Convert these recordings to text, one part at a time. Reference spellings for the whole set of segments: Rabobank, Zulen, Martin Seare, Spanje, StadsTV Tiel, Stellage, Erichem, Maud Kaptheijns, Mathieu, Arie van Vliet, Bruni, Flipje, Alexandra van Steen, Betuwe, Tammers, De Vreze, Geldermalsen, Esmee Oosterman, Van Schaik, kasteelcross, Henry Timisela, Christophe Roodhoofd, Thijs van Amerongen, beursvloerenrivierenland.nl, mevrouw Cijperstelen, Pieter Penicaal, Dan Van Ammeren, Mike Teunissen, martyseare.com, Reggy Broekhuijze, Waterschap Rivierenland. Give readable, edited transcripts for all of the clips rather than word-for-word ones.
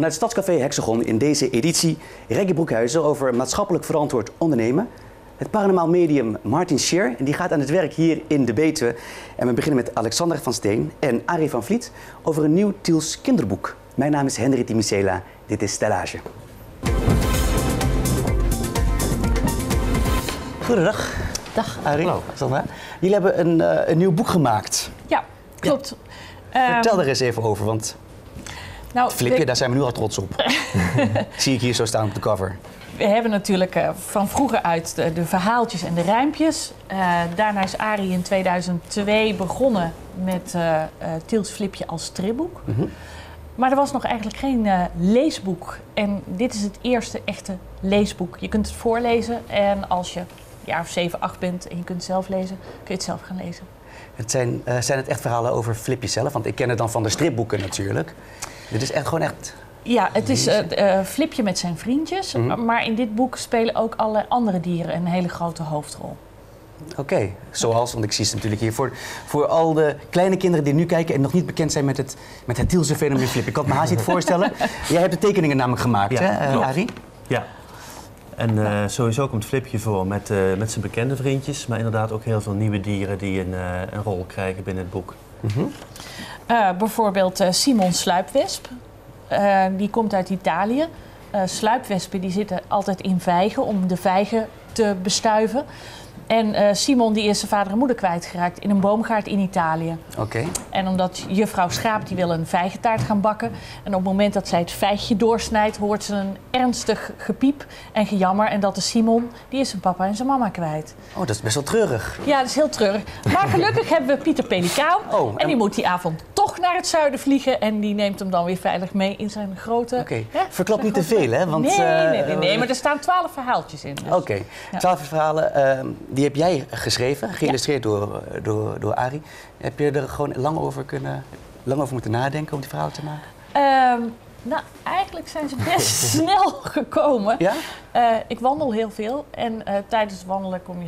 Vanuit Stadscafé Hexagon in deze editie Reggy Broekhuijze over maatschappelijk verantwoord ondernemen. Het paranormaal medium Martin Seare, en die gaat aan het werk hier in de Betuwe. En we beginnen met Alexandra van Steen en Arie van Vliet over een nieuw Tiels kinderboek. Mijn naam is Henry Timisela, dit is Stellage. Goedendag. Dag. Arie. Hallo. Alexandra. Jullie hebben een nieuw boek gemaakt. Ja, klopt. Ja. Vertel er eens even over, want... Nou, Flipje, daar zijn we nu al trots op. Zie ik hier zo staan op de cover. We hebben natuurlijk van vroeger uit de verhaaltjes en de rijmpjes. Daarna is Arie in 2002 begonnen met Tiels Flipje als stripboek. Maar er was nog eigenlijk geen leesboek. En dit is het eerste echte leesboek. Je kunt het voorlezen en als je een jaar of 7, 8 bent en je kunt het zelf lezen, kun je het zelf gaan lezen. Het zijn het echt verhalen over Flipje zelf? Want ik ken het dan van de stripboeken natuurlijk. Dit is echt gewoon echt... Ja, het is Flipje met zijn vriendjes. Maar in dit boek spelen ook alle andere dieren een hele grote hoofdrol. Oké, zoals, want ik zie het natuurlijk hier. Voor al de kleine kinderen die nu kijken en nog niet bekend zijn met het Tielse fenomeen Flipje. Ik kan het me haast niet voorstellen. Jij hebt de tekeningen namelijk gemaakt, ja, hè, Arie? Ja. En sowieso komt Flipje voor met zijn bekende vriendjes, maar inderdaad ook heel veel nieuwe dieren die een rol krijgen binnen het boek. Bijvoorbeeld Simon's sluipwesp, die komt uit Italië. Sluipwespen die zitten altijd in vijgen om de vijgen te bestuiven. En Simon die is zijn vader en moeder kwijtgeraakt in een boomgaard in Italië. Oké. En omdat juffrouw Schaap die wil een vijgentaart gaan bakken. En op het moment dat zij het vijgje doorsnijdt hoort ze een ernstig gepiep en gejammer. En dat is Simon, die is zijn papa en zijn mama kwijt. Oh, dat is best wel treurig. Ja, dat is heel treurig. Maar gelukkig hebben we Pieter Penicaal. En die moet die avond toch naar het zuiden vliegen. En die neemt hem dan weer veilig mee in zijn grote... Verklap niet te veel, hè? Want, nee, maar er staan 12 verhaaltjes in. Dus. Oké, 12 verhalen. Die heb jij geschreven, geïllustreerd door Arie. Heb je er gewoon lang over moeten nadenken om die verhalen te maken? Nou, eigenlijk zijn ze best snel gekomen. Ja? Ik wandel heel veel en tijdens het wandelen kom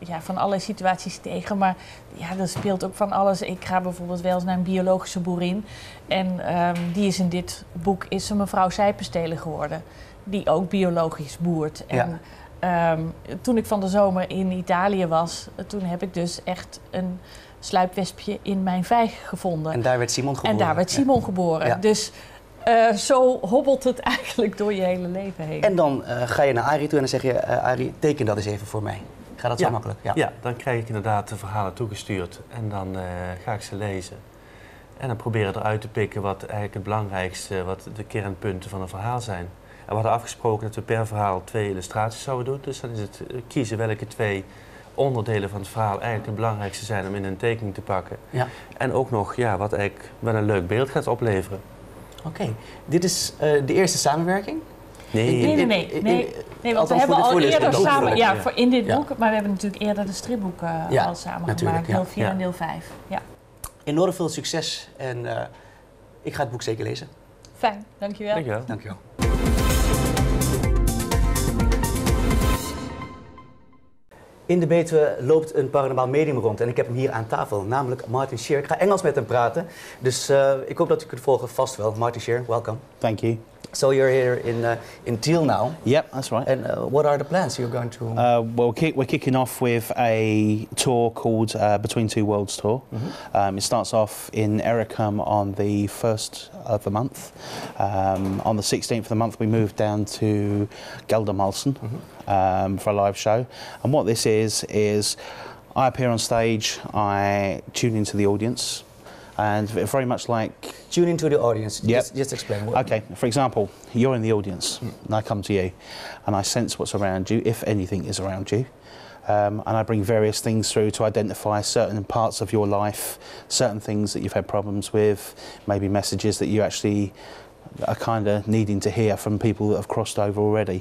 je van allerlei situaties tegen. Maar ja, dat speelt ook van alles. Ik ga bijvoorbeeld wel eens naar een biologische boerin. En die is in dit boek een mevrouw Cijperstelen geworden. Die ook biologisch boert. En, toen ik van de zomer in Italië was, toen heb ik dus echt een sluipwespje in mijn vijg gevonden. En daar werd Simon geboren. Ja. Dus zo hobbelt het eigenlijk door je hele leven heen. En dan ga je naar Arie toe en dan zeg je, Arie, teken dat eens even voor mij. Gaat dat zo makkelijk? Ja. Ja, dan krijg ik inderdaad de verhalen toegestuurd en dan ga ik ze lezen. En dan probeer ik eruit te pikken wat eigenlijk het belangrijkste, wat de kernpunten van een verhaal zijn. En we hadden afgesproken dat we per verhaal 2 illustraties zouden doen. Dus dan is het kiezen welke 2 onderdelen van het verhaal eigenlijk de belangrijkste zijn om in een tekening te pakken. Ja. En ook nog wat eigenlijk wel een leuk beeld gaat opleveren. Oké. Dit is de eerste samenwerking? Nee, want we hebben al eerder samen... Ja, in dit boek, maar we hebben natuurlijk eerder de stripboeken al samen gemaakt. Deel 4 en deel 5. Ja. Enorm veel succes en ik ga het boek zeker lezen. Fijn, dankjewel. Dankjewel. In de Betuwe loopt een paranormaal medium rond en ik heb hem hier aan tafel, namelijk Martin Seare. Ik ga Engels met hem praten, dus ik hoop dat u kunt volgen, vast wel. Martin Seare, welcome. Thank you. So you're here in Tiel now. Yep, that's right. And what are the plans you're going to? Well, we're kicking off with a tour called Between Two Worlds Tour. It starts off in Ericum on the 1st of the month. On the 16th of the month, we move down to Geldermalsen for a live show. And what this is I appear on stage, I tune into the audience. And very much like... Tune into the audience. Just explain. Okay, for example, you're in the audience and I come to you and I sense what's around you, if anything is around you. And I bring various things through to identify certain parts of your life, certain things that you've had problems with, maybe messages that you actually are kind of needing to hear from people that have crossed over already.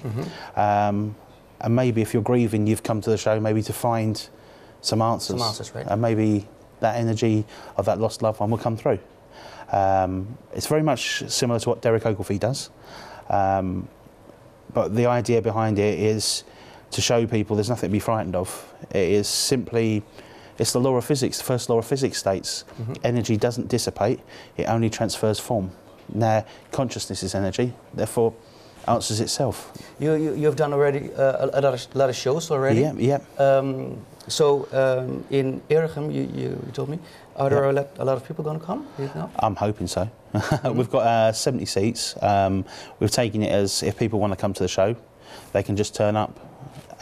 And maybe if you're grieving, you've come to the show maybe to find some answers. Right. And maybe... that energy of that lost loved one will come through. It's very much similar to what Derek Ogilvie does. But the idea behind it is to show people there's nothing to be frightened of. It is simply, it's the law of physics, the first law of physics states, energy doesn't dissipate, it only transfers form. Now, consciousness is energy, therefore answers itself. You've done already a lot of shows already. Yeah, yeah. So in Erichem, you told me, are there a lot of people going to come? No? I'm hoping so. We've got 70 seats. We've taken it as if people want to come to the show, they can just turn up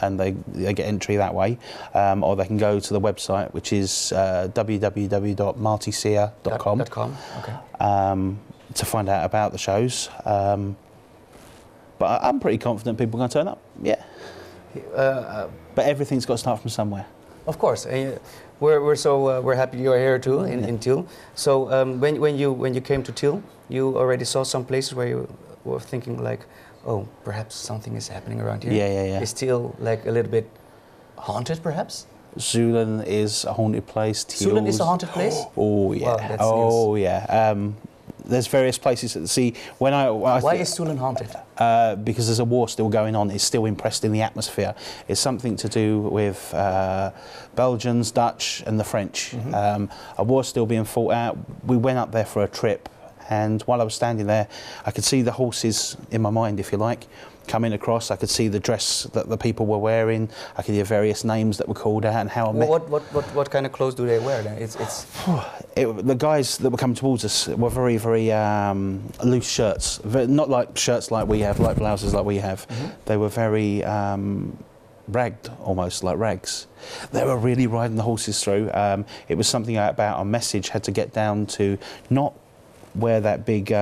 and they get entry that way, or they can go to the website, which is www.martyseare.com, okay. To find out about the shows. But I'm pretty confident people are going to turn up, yeah. But everything's got to start from somewhere. Of course, we're happy you're here too in Tiel. So when you came to Tiel, you already saw some places where you were thinking like, oh, perhaps something is happening around here. Yeah. Is Tiel like a little bit haunted, perhaps? Zulen is a haunted place. Tiel's... Zulen is a haunted place. Oh yeah. Wow, that's news. Yeah. There's various places. See, why is Zulen haunted? Because there's a war still going on. It's still impressed in the atmosphere. It's something to do with Belgians, Dutch, and the French. Mm-hmm. A war still being fought out. We went up there for a trip, and while I was standing there, I could see the horses in my mind, if you like, coming across. I could see the dress that the people were wearing. I could hear various names that were called out and how I met. What kind of clothes do they wear then? The guys that were coming towards us were very, very loose shirts. Not like shirts like we have, like blouses like we have. Mm-hmm. They were very ragged, almost like rags. They were really riding the horses through. It was something about our message had to get down to not where that big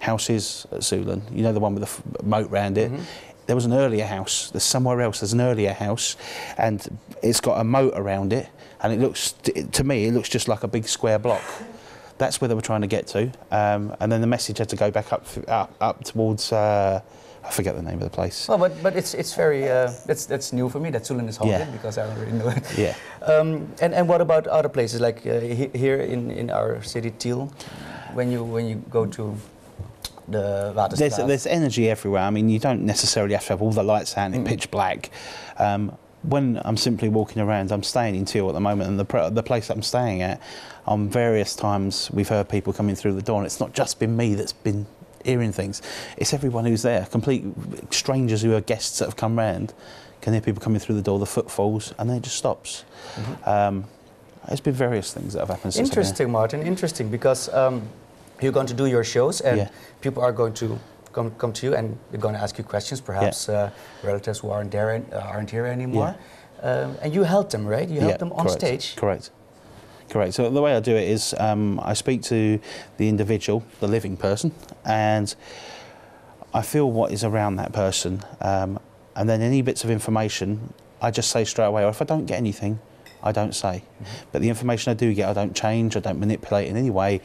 house is at Zulen, you know, the one with the moat round it. Mm-hmm. There was an earlier house, there's somewhere else, there's an earlier house, and it's got a moat around it, and it looks, to me, it looks just like a big square block. That's where they were trying to get to, and then the message had to go back up towards, I forget the name of the place. Well, but it's very, that's new for me, that Zulen is haunted, because I already know it. Yeah. And what about other places, like here in our city, Tiel, when you go to... There's energy everywhere. I mean, you don't necessarily have to have all the lights out in pitch black. When I'm simply walking around, I'm staying in Tiel at the moment, and the place I'm staying at, on various times we've heard people coming through the door, and it's not just been me that's been hearing things. It's everyone who's there, complete strangers who are guests that have come round, can hear people coming through the door, the footfalls, and then it just stops. Mm-hmm. There's been various things that have happened since. Interesting, Martin, interesting, because... you're going to do your shows, and people are going to come to you, and they're going to ask you questions, perhaps relatives who aren't here anymore. Yeah. And you help them, right? You help them on stage. Correct. So the way I do it is I speak to the individual, the living person, and I feel what is around that person. And then any bits of information, I just say straight away, or if I don't get anything, I don't say. Mm-hmm. But the information I do get, I don't change, I don't manipulate in any way.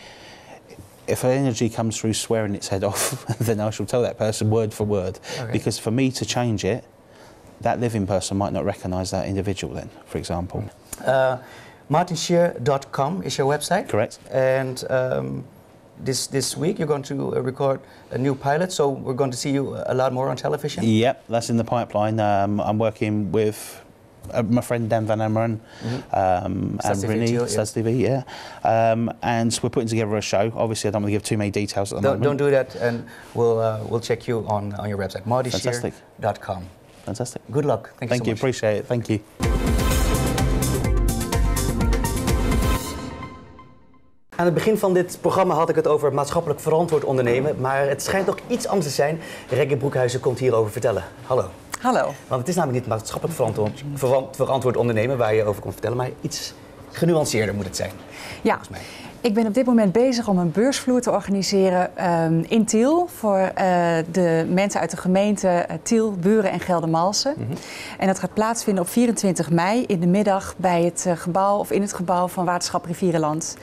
If an energy comes through swearing its head off, then I shall tell that person word for word. Okay. Because for me to change it, that living person might not recognise that individual then, for example. Martyseare.com is your website? Correct. And this week you're going to record a new pilot, so we're going to see you a lot more on television? Yep, that's in the pipeline. I'm working with... my friend Dan Van Ammeren, and Bruni, StadsTV, and we're putting together a show. Obviously, I don't want to give too many details at the moment. Don't do that, and we'll check you on your website, martyseare.com. Fantastic. Good luck. Thank you so much. Appreciate it. Thank you. Aan het begin van dit programma had ik het over maatschappelijk verantwoord ondernemen, maar het schijnt toch iets anders te zijn. Reggy Broekhuijze komt hierover vertellen. Hallo. Hallo. Want het is namelijk niet maatschappelijk verantwoord ondernemen waar je over komt vertellen, maar iets genuanceerder moet het zijn. Ja, volgens mij. Ik ben op dit moment bezig om een beursvloer te organiseren in Tiel voor de mensen uit de gemeente Tiel, Buren en Geldermalsen. Mm-hmm. En dat gaat plaatsvinden op 24 mei in de middag bij het gebouw of in het gebouw van Waterschap Rivierenland.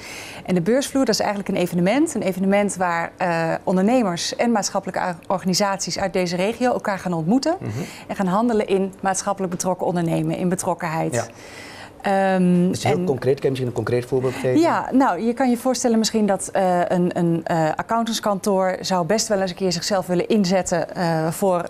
En de beursvloer, dat is eigenlijk een evenement waar ondernemers en maatschappelijke organisaties uit deze regio elkaar gaan ontmoeten. Mm-hmm. En gaan handelen in maatschappelijk betrokken ondernemen, in betrokkenheid. Ja. Het is heel concreet. Kan je misschien een concreet voorbeeld geven? Ja, nou, je kan je voorstellen misschien dat een accountantskantoor zou best wel eens een keer zichzelf willen inzetten voor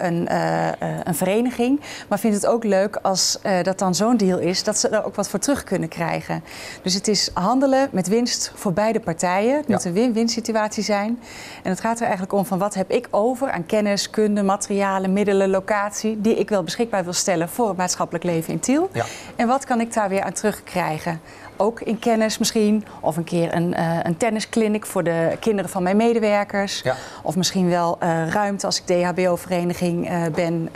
een vereniging. Maar vindt het ook leuk als dat dan zo'n deal is, dat ze er ook wat voor terug kunnen krijgen. Dus het is handelen met winst voor beide partijen. Het moet een win-win situatie zijn. En het gaat er eigenlijk om van wat heb ik over aan kennis, kunde, materialen, middelen, locatie, die ik wel beschikbaar wil stellen voor het maatschappelijk leven in Tiel. Ja. En wat kan ik daar weer aan terugkrijgen? Ook in kennis misschien, of een keer een tennisclinic voor de kinderen van mijn medewerkers. Ja. Of misschien wel ruimte als ik DHBO-vereniging ben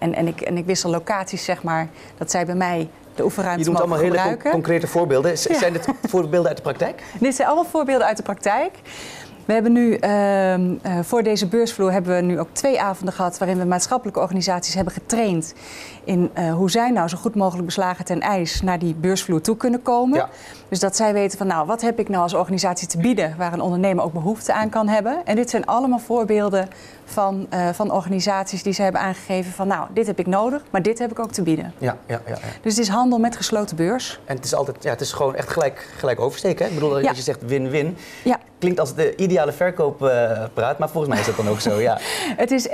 en ik wissel locaties, zeg maar, dat zij bij mij de oefenruimte mogen gebruiken. Je doet allemaal hele concrete voorbeelden. Zijn dit voorbeelden uit de praktijk? Dit zijn allemaal voorbeelden uit de praktijk. We hebben nu voor deze beursvloer hebben we nu ook 2 avonden gehad waarin we maatschappelijke organisaties hebben getraind in hoe zij nou zo goed mogelijk beslagen ten ijs naar die beursvloer toe kunnen komen. Ja. Dus dat zij weten van nou, wat heb ik nou als organisatie te bieden waar een ondernemer ook behoefte aan kan hebben. En dit zijn allemaal voorbeelden van organisaties die ze hebben aangegeven van nou, dit heb ik nodig, maar dit heb ik ook te bieden. Ja. Dus het is handel met gesloten beurs. En het is altijd, ja, het is gewoon echt gelijk oversteken. Hè? Ik bedoel, als je zegt win-win, klinkt als de ideale verkoop praat, maar volgens mij is dat dan ook zo, ja.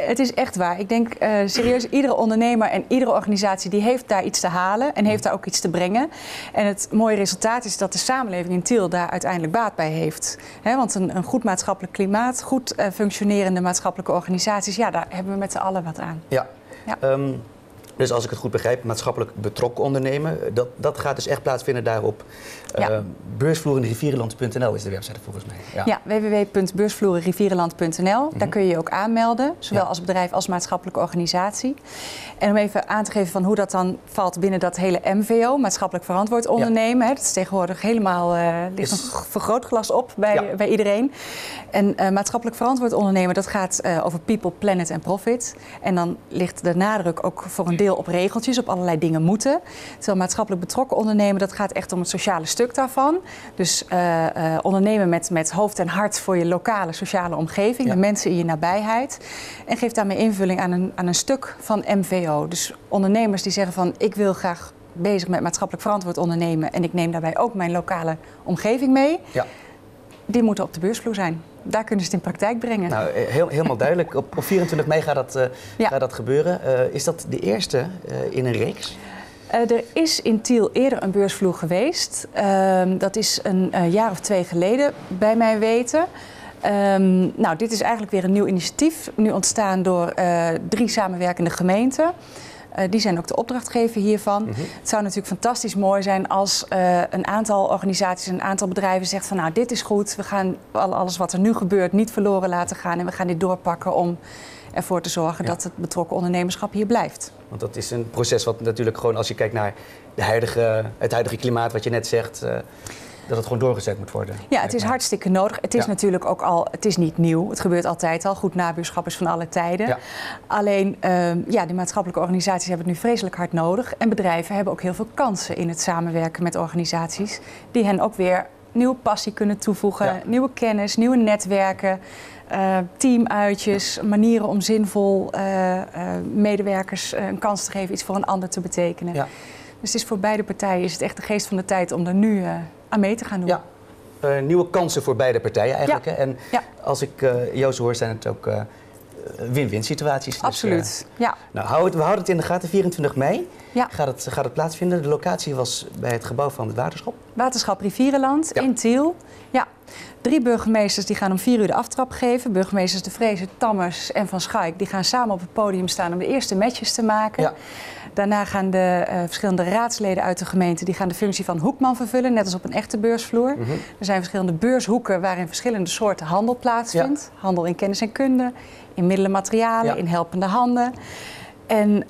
Het is echt waar. Ik denk serieus, iedere ondernemer en iedere organisatie die heeft daar iets te halen en heeft daar ook iets te brengen. En het mooie resultaat is dat de samenleving in Tiel daar uiteindelijk baat bij heeft. He, want een goed maatschappelijk klimaat, goed functionerende maatschappelijke organisaties, ja, daar hebben we met z'n allen wat aan. Ja. Dus als ik het goed begrijp, maatschappelijk betrokken ondernemen, dat gaat dus echt plaatsvinden daarop. Beursvloerenrivierenland.nl is de website volgens mij. Ja, www.beursvloerenrivierenland.nl. Daar kun je je ook aanmelden, zowel als bedrijf als maatschappelijke organisatie. En om even aan te geven van hoe dat dan valt binnen dat hele MVO, maatschappelijk verantwoord ondernemen. Hè, dat is tegenwoordig helemaal, ligt een vergrootglas op bij iedereen. En maatschappelijk verantwoord ondernemen, dat gaat over people, planet en profit. En dan ligt de nadruk ook voor een deel op regeltjes, op allerlei dingen moeten. Terwijl maatschappelijk betrokken ondernemen, dat gaat echt om het sociale stuk daarvan. Dus ondernemen met hoofd en hart voor je lokale sociale omgeving, de mensen in je nabijheid. En geeft daarmee invulling aan een stuk van MVO. Dus ondernemers die zeggen van ik wil graag bezig met maatschappelijk verantwoord ondernemen en ik neem daarbij ook mijn lokale omgeving mee. Ja. Die moeten op de beursvloer zijn. Daar kunnen ze het in praktijk brengen. Nou, helemaal duidelijk. Op 24 mei gaat dat gebeuren. Is dat de eerste in een reeks? Er is in Tiel eerder een beursvloer geweest. Dat is een jaar of 2 geleden, bij mijn weten. Nou, dit is eigenlijk weer een nieuw initiatief. Nu ontstaan door 3 samenwerkende gemeenten. Die zijn ook de opdrachtgever hiervan. Mm-hmm. Het zou natuurlijk fantastisch mooi zijn als een aantal organisaties, een aantal bedrijven zegt van nou, dit is goed. We gaan alles wat er nu gebeurt niet verloren laten gaan en we gaan dit doorpakken om ervoor te zorgen dat het betrokken ondernemerschap hier blijft. Want dat is een proces wat natuurlijk gewoon als je kijkt naar het huidige klimaat wat je net zegt. Dat het gewoon doorgezet moet worden. Ja, het is hartstikke nodig. Het is natuurlijk ook al, het is niet nieuw. Het gebeurt altijd al. Goed nabuurschap is van alle tijden. Ja. Alleen, de maatschappelijke organisaties hebben het nu vreselijk hard nodig. En bedrijven hebben ook heel veel kansen in het samenwerken met organisaties. Die hen ook weer nieuwe passie kunnen toevoegen. Ja. Nieuwe kennis, nieuwe netwerken. Teamuitjes, manieren om zinvol medewerkers een kans te geven. Iets voor een ander te betekenen. Ja. Dus het is voor beide partijen is het echt de geest van de tijd om er nu aan mee te gaan doen. Ja. Nieuwe kansen voor beide partijen eigenlijk. Ja. Hè? En als ik jou zo hoor, zijn het ook win-win situaties. Absoluut, dus, Nou, we houden het in de gaten. 24 mei gaat het plaatsvinden. De locatie was bij het gebouw van het waterschap. Waterschap Rivierenland in Tiel. Ja. 3 burgemeesters die gaan om 4 uur de aftrap geven. Burgemeesters De Vreze, Tammers en Van Schaik die gaan samen op het podium staan om de eerste matches te maken. Ja. Daarna gaan de verschillende raadsleden uit de gemeente die gaan de functie van hoekman vervullen, net als op een echte beursvloer. Mm-hmm. Er zijn verschillende beurshoeken waarin verschillende soorten handel plaatsvindt. Ja. Handel in kennis en kunde, in middelen en materialen, in helpende handen. En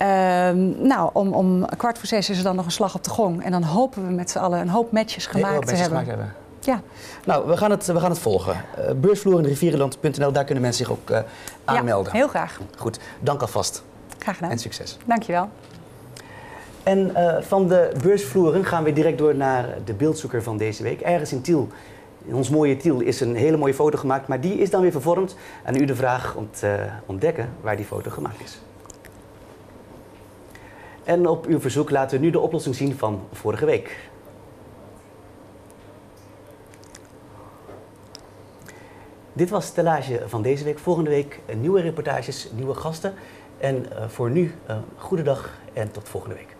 om 5:15 is er dan nog een slag op de gong. En dan hopen we met z'n allen een hoop matches gemaakt te hebben. Ja. Nou, we gaan het volgen. Beursvloerenrivierenland.nl, daar kunnen mensen zich ook aanmelden. Ja, heel graag. Goed, dank alvast. Graag gedaan. En succes. Dank je wel. En van de beursvloeren gaan we direct door naar de beeldzoeker van deze week. Ergens in Tiel, in ons mooie Tiel, is een hele mooie foto gemaakt. Maar die is dan weer vervormd. Aan u de vraag om te ontdekken waar die foto gemaakt is. En op uw verzoek laten we nu de oplossing zien van vorige week. Dit was Stellage van deze week. Volgende week nieuwe reportages, nieuwe gasten. En voor nu, goedendag en tot volgende week.